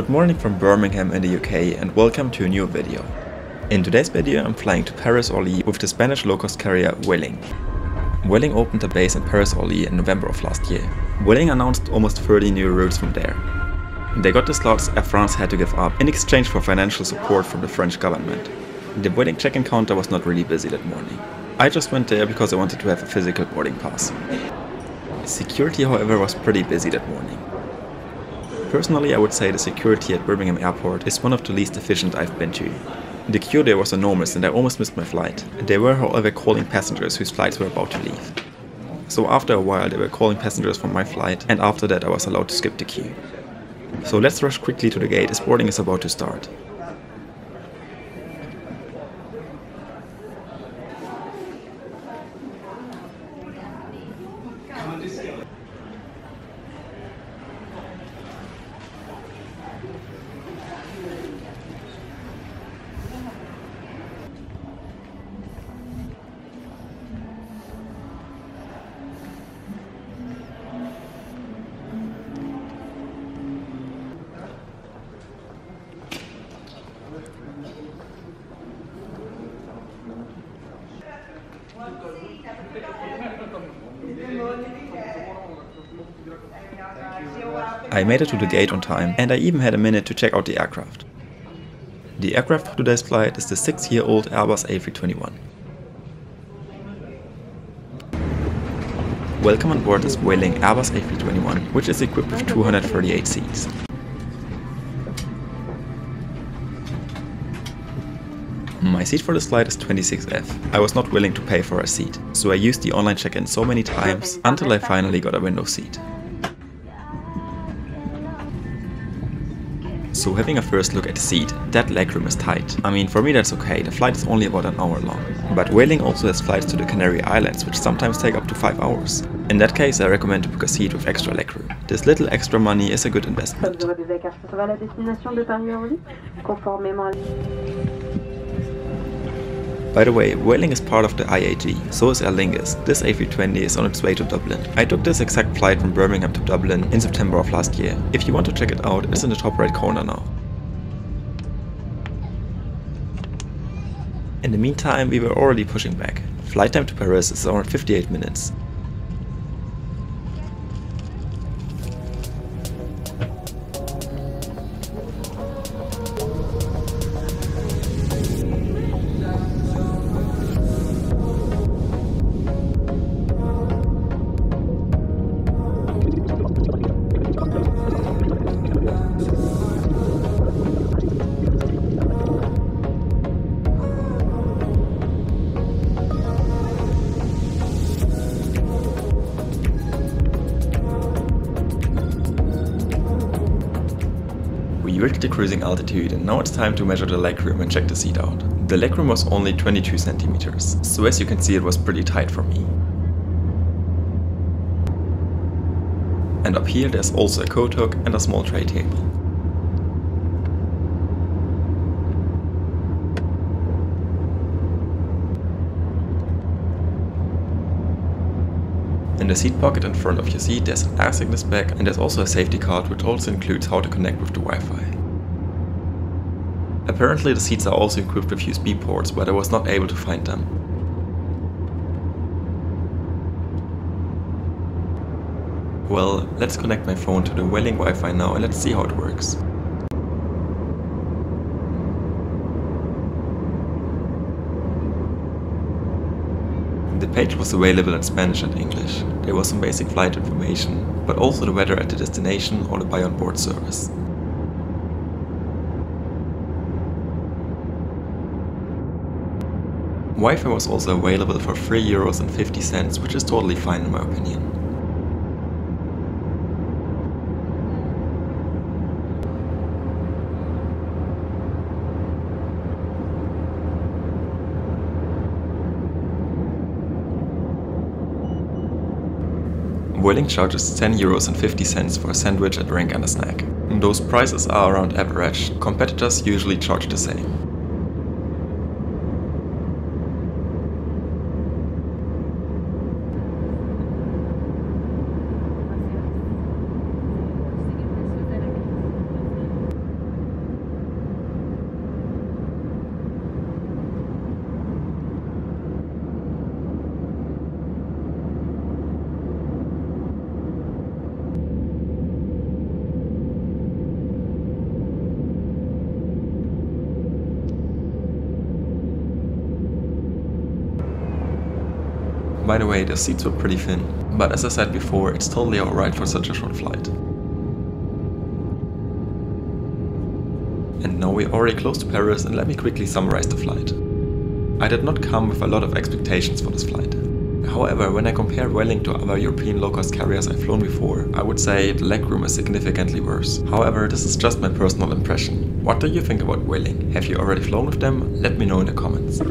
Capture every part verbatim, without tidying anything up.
Good morning from Birmingham in the U K and welcome to a new video. In today's video I'm flying to Paris-Orly with the Spanish low-cost carrier Vueling. Vueling opened a base in Paris-Orly in November of last year. Vueling announced almost thirty new routes from there. They got the slots Air France had to give up in exchange for financial support from the French government. The Vueling check-in counter was not really busy that morning. I just went there because I wanted to have a physical boarding pass. Security, however, was pretty busy that morning. Personally, I would say the security at Birmingham Airport is one of the least efficient I've been to. The queue there was enormous and I almost missed my flight. They were, however, calling passengers whose flights were about to leave. So after a while they were calling passengers from my flight, and after that I was allowed to skip the queue. So let's rush quickly to the gate as boarding is about to start. I made it to the gate on time and I even had a minute to check out the aircraft. The aircraft for today's flight is the six-year-old Airbus A three twenty-one. Welcome on board this Vueling Airbus A three twenty-one, which is equipped with two hundred thirty-eight seats. My seat for this flight is twenty-six F. I was not willing to pay for a seat, so I used the online check-in so many times until I finally got a window seat. So having a first look at the seat, that legroom is tight. I mean, for me that's okay, the flight is only about an hour long. But Vueling also has flights to the Canary Islands, which sometimes take up to five hours. In that case I recommend to book a seat with extra legroom. This little extra money is a good investment. By the way, Vueling is part of the I A G, so is Aer Lingus. This A three twenty is on its way to Dublin. I took this exact flight from Birmingham to Dublin in September of last year. If you want to check it out, it's in the top right corner now. In the meantime, we were already pushing back. Flight time to Paris is around fifty-eight minutes. We reached the cruising altitude and now it's time to measure the legroom and check the seat out. The legroom was only twenty-two centimeters, so as you can see it was pretty tight for me. And up here there's also a coat hook and a small tray table. In the seat pocket in front of your seat there's an air sickness bag, and there's also a safety card which also includes how to connect with the Wi-Fi. Apparently the seats are also equipped with U S B ports, but I was not able to find them. Well, let's connect my phone to the Vueling Wi-Fi now and let's see how it works. The page was available in Spanish and English. There was some basic flight information, but also the weather at the destination or the buy on board service. Wi-Fi was also available for three euros and fifty cents, which is totally fine in my opinion. Vueling charges ten euros and fifty cents for a sandwich, a drink and a snack. Those prices are around average. Competitors usually charge the same. By the way, the seats were pretty thin, but as I said before, it's totally alright for such a short flight. And now we're already close to Paris, and let me quickly summarize the flight. I did not come with a lot of expectations for this flight. However, when I compare Vueling to other European low-cost carriers I've flown before, I would say the legroom is significantly worse. However, this is just my personal impression. What do you think about Vueling? Have you already flown with them? Let me know in the comments.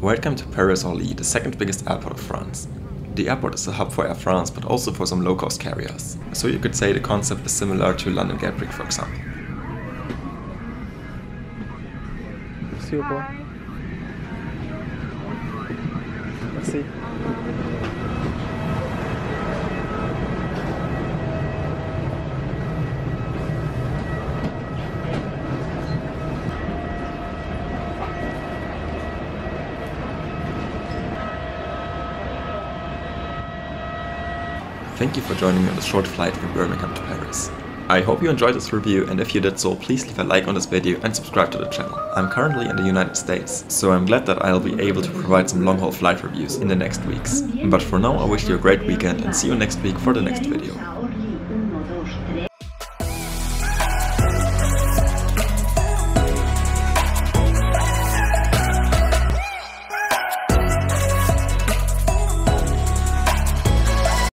Welcome to Paris-Orly, the second biggest airport of France. The airport is a hub for Air France, but also for some low-cost carriers. So you could say the concept is similar to London Gatwick, for example. Super. Merci. Thank you for joining me on this short flight from Birmingham to Paris. I hope you enjoyed this review, and if you did so, please leave a like on this video and subscribe to the channel. I'm currently in the United States, so I'm glad that I'll be able to provide some long haul flight reviews in the next weeks. But for now, I wish you a great weekend and see you next week for the next video.